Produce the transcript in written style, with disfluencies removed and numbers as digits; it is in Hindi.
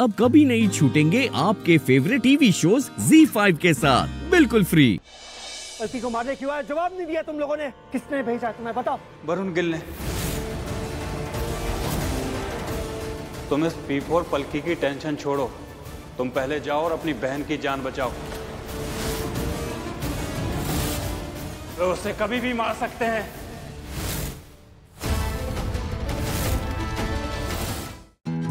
अब कभी नहीं छूटेंगे आपके फेवरेट टीवी शोज ZEE5 के साथ बिल्कुल फ्री। पति को मारने क्यों आया? जवाब नहीं दिया तुम लोगों ने। किसने भेजा तुम्हें? बताओ। वरुण गिल ने। तुम इस P4 पलकी की टेंशन छोड़ो, तुम पहले जाओ और अपनी बहन की जान बचाओ। तो उसे कभी भी मार सकते हैं।